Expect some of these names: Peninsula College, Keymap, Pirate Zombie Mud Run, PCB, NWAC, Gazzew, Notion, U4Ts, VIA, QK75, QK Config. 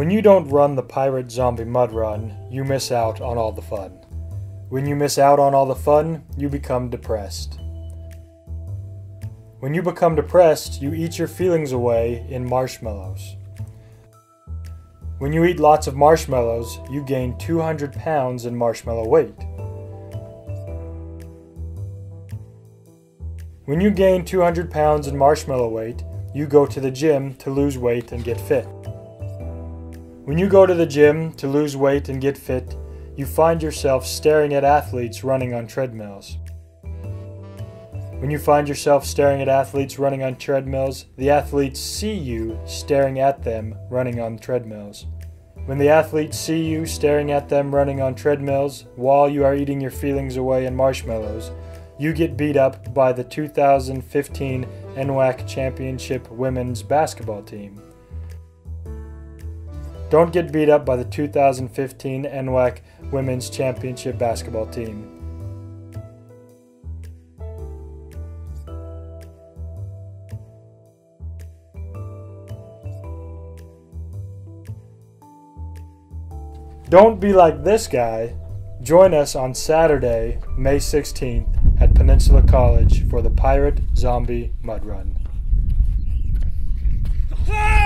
When you don't run the Pirate Zombie Mud Run, you miss out on all the fun. When you miss out on all the fun, you become depressed. When you become depressed, you eat your feelings away in marshmallows. When you eat lots of marshmallows, you gain 200 pounds in marshmallow weight. When you gain 200 pounds in marshmallow weight, you go to the gym to lose weight and get fit. When you go to the gym to lose weight and get fit, you find yourself staring at athletes running on treadmills. When you find yourself staring at athletes running on treadmills, the athletes see you staring at them running on treadmills. When the athletes see you staring at them running on treadmills while you are eating your feelings away in marshmallows, you get beat up by the 2015 NWAC Championship Women's Basketball Team. Don't get beat up by the 2015 NWAC Women's Championship Basketball Team. Don't be like this guy. Join us on Saturday, May 16th at Peninsula College for the Pirate Zombie Mud Run.